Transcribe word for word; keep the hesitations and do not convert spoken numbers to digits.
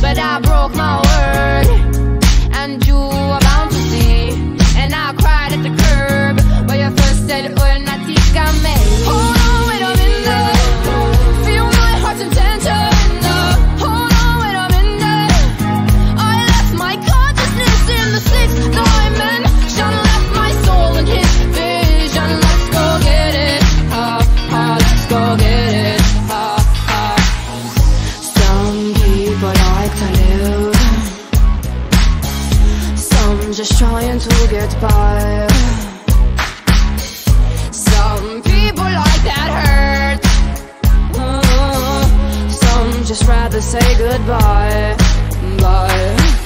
But I broke my word, and you were bound to see. And I cried at the curb where you first said, "Oil natika me." Hold on, wait a minute. Feel my heart's intention. Hold on, wait a minute. I left my consciousness in the sixth dimension, left my soul in his vision. Let's go get it, ha ha. Let's go get it, ha ha. Some people like to live, some just trying to get by. Some people like that hurt, oh, some just rather say goodbye, bye.